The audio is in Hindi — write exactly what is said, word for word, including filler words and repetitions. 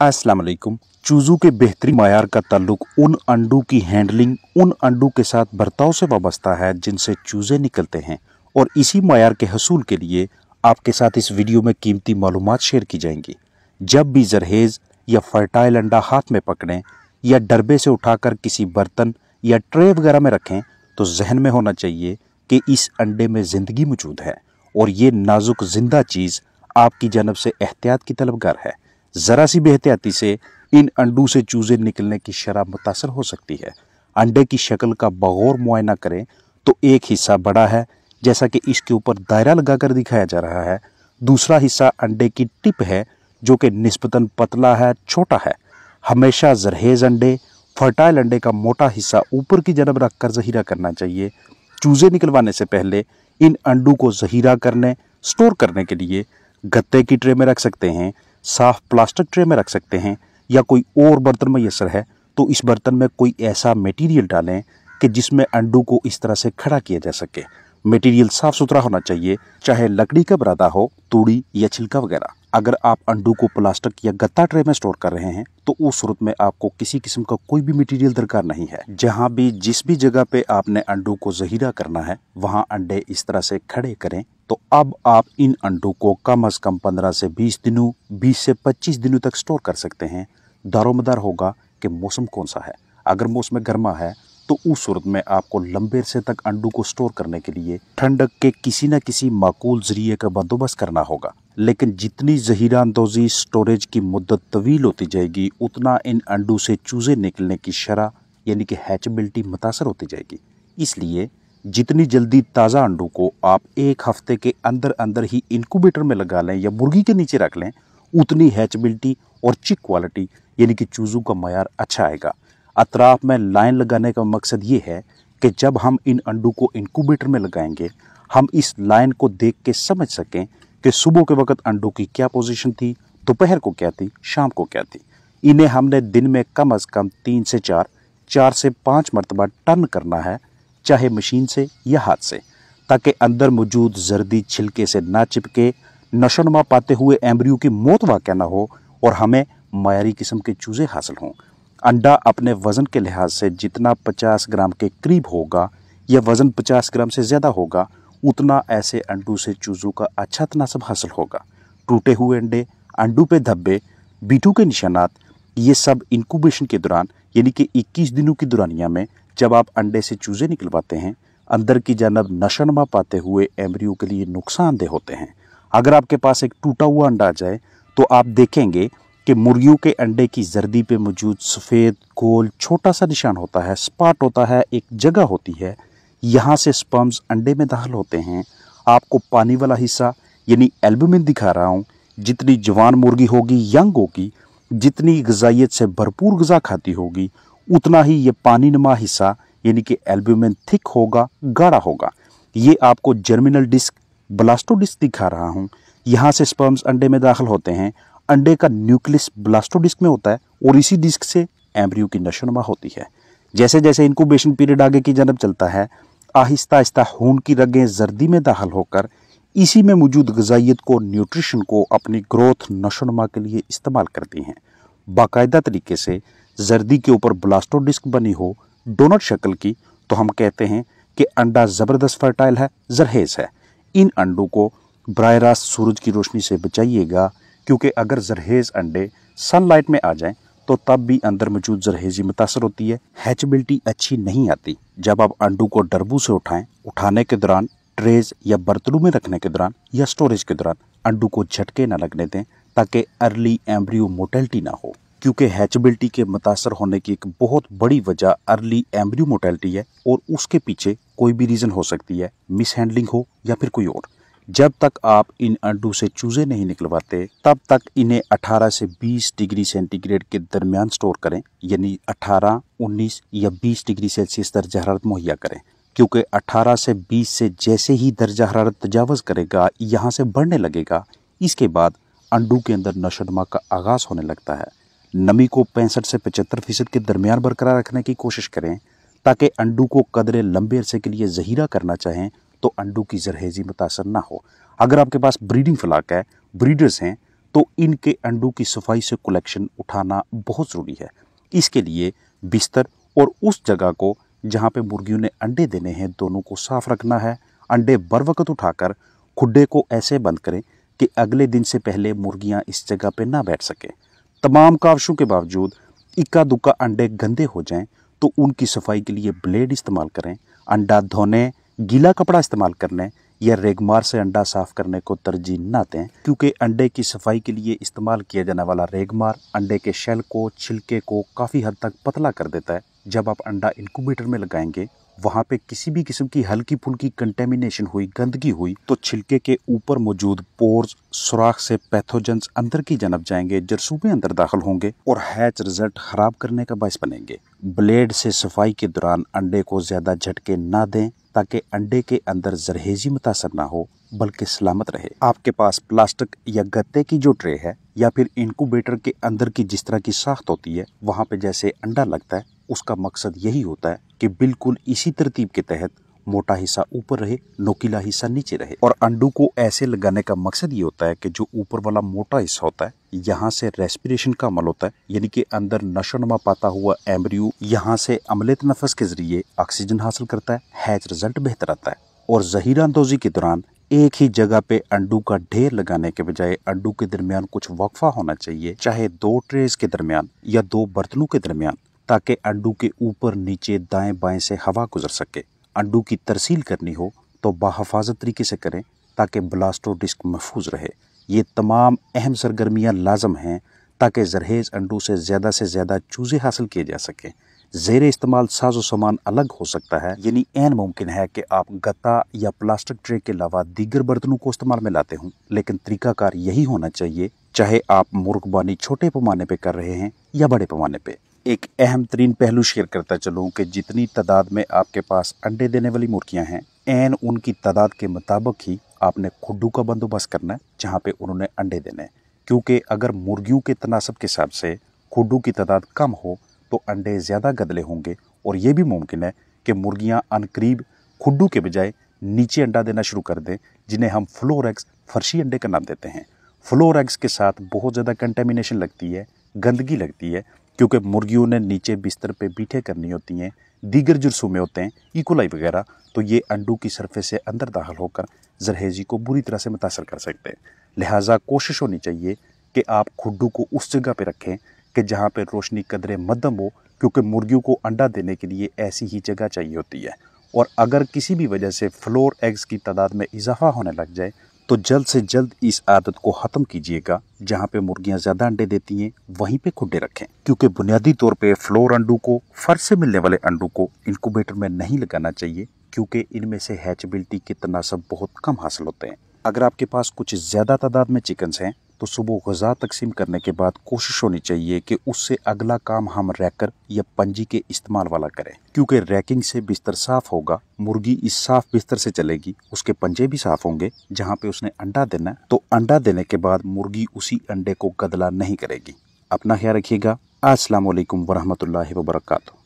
अस्सलाम वालेकुम। चूज़ों के बेहतरीन मायार का ताल्लुक उन अंडों की हैंडलिंग, उन अंडों के साथ बर्ताव से वाबस्ता है जिनसे चूज़े निकलते हैं, और इसी मायार के हसूल के लिए आपके साथ इस वीडियो में कीमती मालूमात शेयर की जाएंगी। जब भी जरहेज़ या फर्टाइल अंडा हाथ में पकड़ें या डरबे से उठाकर किसी बर्तन या ट्रे वगैरह में रखें तो जहन में होना चाहिए कि इस अंडे में ज़िंदगी मौजूद है और ये नाजुक जिंदा चीज़ आपकी जानब से एहतियात की तलबगार है। ज़रा सी बेहतियाती से इन अंडों से चूज़े निकलने की शरह मुतासर हो सकती है। अंडे की शक्ल का बगौर मुआयना करें तो एक हिस्सा बड़ा है, जैसा कि इसके ऊपर दायरा लगाकर दिखाया जा रहा है। दूसरा हिस्सा अंडे की टिप है जो कि निस्बतन पतला है, छोटा है। हमेशा जरहेज़ अंडे, फर्टाइल अंडे का मोटा हिस्सा ऊपर की जनब रख कर ज़हीरा करना चाहिए। चूज़े निकलवाने से पहले इन अंडों को ज़हीरा करने, स्टोर करने के लिए गत्ते की ट्रे में रख सकते हैं, साफ़ प्लास्टिक ट्रे में रख सकते हैं, या कोई और बर्तन मयसर है तो इस बर्तन में कोई ऐसा मटेरियल डालें कि जिसमें अंडों को इस तरह से खड़ा किया जा सके। मटेरियल साफ़ सुथरा होना चाहिए, चाहे लकड़ी का बरादा हो, तूड़ी या छिलका वगैरह। अगर आप अंडों को प्लास्टिक या गत्ता ट्रे में स्टोर कर रहे हैं तो उस सूरत में आपको किसी किस्म का कोई भी मटेरियल दरकार नहीं है। जहाँ भी जिस भी जगह पे आपने अंडों को ज़हीरा करना है वहाँ अंडे इस तरह से खड़े करें। तो अब आप इन अंडों को कम अज़ कम पंद्रह से बीस दिनों, बीस से पच्चीस दिनों तक स्टोर कर सकते हैं। दारोमदार होगा कि मौसम कौन सा है। अगर मौसम गर्मा है तो उस सूरत में आपको लंबे अरसे तक अंडों को स्टोर करने के लिए ठंडक के किसी न किसी माकूल ज़रिए का बंदोबस्त करना होगा। लेकिन जितनी ज़हीरा अंदोज़ी, स्टोरेज की मुद्दत तवील होती जाएगी, उतना इन अंडों से चूज़े निकलने की शरह यानी कि हैचबिलिटी मुतासर होती जाएगी। इसलिए जितनी जल्दी ताज़ा अंडों को आप एक हफ्ते के अंदर अंदर ही इनक्यूबेटर में लगा लें या मुर्गी के नीचे रख लें, उतनी हैचबिलिटी और चिक क्वालिटी यानी कि चूज़ों का मयार अच्छा आएगा। अतराफ में लाइन लगाने का मकसद ये है कि जब हम इन अंडों को इनक्यूबेटर में लगाएंगे, हम इस लाइन को देख के समझ सकें कि सुबह के वक्त अंडों की क्या पोजीशन थी, दोपहर को क्या थी, शाम को क्या थी। इन्हें हमने दिन में कम अज़ कम तीन से चार, चार से पाँच मरतबा टर्न करना है, चाहे मशीन से या हाथ से, ताकि अंदर मौजूद जर्दी छिलके से ना चिपके, नशोनुमा पाते हुए एम्ब्रियो की मौत वाक़या ना हो और हमें मायारी किस्म के चूज़े हासिल हों। अंडा अपने वज़न के लिहाज से जितना पचास ग्राम के करीब होगा या वज़न पचास ग्राम से ज़्यादा होगा, उतना ऐसे अंडों से चूज़ों का अच्छा तनासब हासिल होगा। टूटे हुए अंडे, अंडों पे धब्बे, बीटों के निशानात, ये सब इनक्यूबेशन के दौरान यानी कि इक्कीस दिनों की दुरानिया में जब आप अंडे से चूज़े निकलवाते हैं, अंदर की जानब नशोनुमा पाते हुए एम्ब्रियो के लिए नुकसानदेह होते हैं। अगर आपके पास एक टूटा हुआ अंडा आ जाए तो आप देखेंगे कि मुर्गियों के अंडे की जर्दी पे मौजूद सफ़ेद गोल छोटा सा निशान होता है, स्पॉट होता है, एक जगह होती है, यहाँ से स्पर्म्स अंडे में दाखिल होते हैं। आपको पानी वाला हिस्सा यानी एल्ब्यूमिन दिखा रहा हूँ। जितनी जवान मुर्गी होगी, यंग होगी, जितनी गजाइत से भरपूर गजा खाती होगी, उतना ही ये पानी नुमा हिस्सा यानी कि एल्ब्यूमिन थिक होगा, गाढ़ा होगा। ये आपको जर्मिनल डिस्क, ब्लास्टोडिस्क दिखा रहा हूँ। यहाँ से स्पर्म्स अंडे में दाखिल होते हैं। अंडे का न्यूक्लियस ब्लास्टोडिस्क में होता है और इसी डिस्क से एम्ब्रियो की नशोनुमा होती है। जैसे जैसे इनक्यूबेशन पीरियड आगे की जानब चलता है, आहिस्ता आहिस्ता खून की रगें जर्दी में दाखिल होकर इसी में मौजूद गजाइत को, न्यूट्रिशन को अपनी ग्रोथ, नशोनुमा के लिए इस्तेमाल करती हैं। बाकायदा तरीके से जर्दी के ऊपर ब्लास्टोडिस्क बनी हो, डोनट शक्ल की, तो हम कहते हैं कि अंडा ज़बरदस्त फर्टाइल है, जरहेज़ है। इन अंडों को बराह रास्त सूरज की रोशनी से बचाइएगा, क्योंकि अगर जरहेज़ अंडे सनलाइट में आ जाएं तो तब भी अंदर मौजूद जरहेज़ी मुतासर होती है, हैचबिलिटी अच्छी नहीं आती। जब आप अंडों को डरबू से उठाएं, उठाने के दौरान, ट्रेज या बर्तनों में रखने के दौरान या स्टोरेज के दौरान अंडों को झटके ना लगने दें, ताकि अर्ली एम्ब्रियो मोटेलिटी ना हो, क्योंकि हैचबिलिटी के मुतासर होने की एक बहुत बड़ी वजह अर्ली एम्ब्रियो मोटेलिटी है और उसके पीछे कोई भी रीज़न हो सकती है, मिस हैंडलिंग हो या फिर कोई और। जब तक आप इन अंडों से चूज़े नहीं निकलवाते, तब तक इन्हें अठारह से बीस डिग्री सेंटीग्रेड के दरमियान स्टोर करें, यानी अठारह, उन्नीस या बीस डिग्री सेल्सियस दर्जा हरारत मुहैया करें, क्योंकि अठारह से बीस से जैसे ही दर्जा हरारत तजावज़ करेगा, यहाँ से बढ़ने लगेगा। इसके बाद अंडों के अंदर नशोनुमा का आगाज़ होने लगता है। नमी को पैंसठ से पचहत्तर फ़ीसद के दरमियान बरकरार रखने की कोशिश करें, ताकि अंडों को कदरे लंबे अरसे के लिए ज़हीरा करना चाहें तो अंडों की जरहेज़ी मुतासर ना हो। अगर आपके पास ब्रीडिंग फ्लाक है, ब्रीडर्स हैं, तो इनके अंडों की सफाई से कलेक्शन उठाना बहुत ज़रूरी है। इसके लिए बिस्तर और उस जगह को जहाँ पे मुर्गियों ने अंडे देने हैं दोनों को साफ़ रखना है। अंडे बर वक्त उठाकर खुडे को ऐसे बंद करें कि अगले दिन से पहले मुर्गियाँ इस जगह पे ना बैठ सकें। तमाम कावशों के बावजूद इक्का दुक्का अंडे गंदे हो जाएं तो उनकी सफाई के लिए ब्लेड इस्तेमाल करें। अंडा धोने, गीला कपड़ा इस्तेमाल करने या रेगमार से अंडा साफ़ करने को तरजीह ना दें, क्योंकि अंडे की सफाई के लिए इस्तेमाल किया जाने वाला रेगमार अंडे के शेल को, छिलके को काफ़ी हद तक पतला कर देता है। जब आप अंडा इनक्यूबेटर में लगाएंगे वहाँ पे किसी भी किस्म की हल्की फुल्की कंटेमिनेशन हुई, गंदगी हुई तो छिलके के ऊपर मौजूद पोर्स, सुराख से पैथोजेंस अंदर की जनब जाएंगे, जरसूबे अंदर दाखिल होंगे और हैच रिजल्ट खराब करने का बायस बनेंगे। ब्लेड से सफाई के दौरान अंडे को ज़्यादा झटके ना दें ताकि अंडे के अंदर जरहेजी मुतासर ना हो बल्कि सलामत रहे। आपके पास प्लास्टिक या गत्ते की जो ट्रे है या फिर इनक्यूबेटर के अंदर की जिस तरह की साख्त होती है वहाँ पे जैसे अंडा लगता है, उसका मकसद यही होता है कि बिल्कुल इसी तरतीब के तहत मोटा हिस्सा ऊपर रहे, नोकीला हिस्सा नीचे रहे। और अंडों को ऐसे लगाने का मकसद ये होता है कि जो ऊपर वाला मोटा हिस्सा होता है यहाँ से रेस्पिरेशन का अमल होता है, यानी कि अंदर नशोनमा पाता हुआ एम्ब्रियो यहाँ से अमले तनफस के जरिए ऑक्सीजन हासिल करता है, हैच रिजल्ट बेहतर आता है। और जहीरा अंदोजी के दौरान एक ही जगह पे अंडों का ढेर लगाने के बजाय अंडों के दरमियान कुछ वक्फा होना चाहिए, चाहे दो ट्रेस के दरमियान या दो बर्तनों के दरमियान, ताकि अंडों के ऊपर नीचे दाएं बाएं से हवा गुजर सके। अंडों की तरसील करनी हो तो बाहिफाजत तरीके से करें ताकि ब्लास्टो डिस्क महफूज रहे। ये तमाम अहम सरगर्मियाँ लाजम हैं ताकि जरहेज अंडों से ज़्यादा से ज़्यादा चूज़े हासिल किए जा सकें। ज़ेर इस्तेमाल साजो सामान अलग हो सकता है, यानी ऐन मुमकिन है कि आप गत्ता या प्लास्टिक ट्रे के अलावा दीगर बर्तनों को इस्तेमाल में लाते हों, लेकिन तरीकाकार यही होना चाहिए, चाहे आप मुर्गबानी छोटे पैमाने पर कर रहे हैं या बड़े पैमाने पर। एक अहम तरीन पहलू शेयर करता चलूँ कि जितनी तादाद में आपके पास अंडे देने वाली मुर्गियाँ हैं एन उनकी तादाद के मुताबिक ही आपने खुड्डू का बंदोबस्त करना है जहाँ पे उन्होंने अंडे देने, क्योंकि अगर मुर्गियों के तनासब के हिसाब से खुड्डू की तादाद कम हो तो अंडे ज़्यादा गदले होंगे। और ये भी मुमकिन है कि मुर्गियाँ अनकरीब खुड्डू के बजाय नीचे अंडा देना शुरू कर दें, जिन्हें हम फ्लोर एग्स, फर्शी अंडे का नाम देते हैं। फ्लोर एग्स के साथ बहुत ज़्यादा कंटेमिनेशन लगती है, गंदगी लगती है, क्योंकि मुर्गियों ने नीचे बिस्तर पे बीठे करनी होती हैं, दीगर जुर्सूमें होते हैं, इकोलाई वगैरह, तो ये अंडों की सरफे से अंदर दाखिल होकर जरहेजी को बुरी तरह से मुतासर कर सकते हैं। लिहाजा कोशिश होनी चाहिए कि आप खुड्डू को उस जगह पे रखें कि जहाँ पे रोशनी कदरे मध्यम हो, क्योंकि मुर्गियों को अंडा देने के लिए ऐसी ही जगह चाहिए होती है। और अगर किसी भी वजह से फ्लोर एग्स की तादाद में इजाफा होने लग जाए तो जल्द से जल्द इस आदत को ख़त्म कीजिएगा। जहाँ पे मुर्गियाँ ज़्यादा अंडे देती हैं वहीं पे खुड्डे रखें, क्योंकि बुनियादी तौर पे फ्लोर अंडों को, फर्श से मिलने वाले अंडों को इनक्यूबेटर में नहीं लगाना चाहिए, क्योंकि इनमें से हैचबिलिटी के तनासब बहुत कम हासिल होते हैं। अगर आपके पास कुछ ज़्यादा तादाद में चिकन्स हैं तो सुबह ग़िज़ा तकसीम करने के बाद कोशिश होनी चाहिए कि उससे अगला काम हम रैकर या पंजी के इस्तेमाल वाला करें, क्योंकि रैकिंग से बिस्तर साफ़ होगा, मुर्गी इस साफ़ बिस्तर से चलेगी, उसके पंजे भी साफ़ होंगे जहाँ पे उसने अंडा देना है, तो अंडा देने के बाद मुर्गी उसी अंडे को गदला नहीं करेगी। अपना ख्याल रखिएगा। अस्सलामु अलैकुम वरहमतुल्लाहि वबरकातुहू।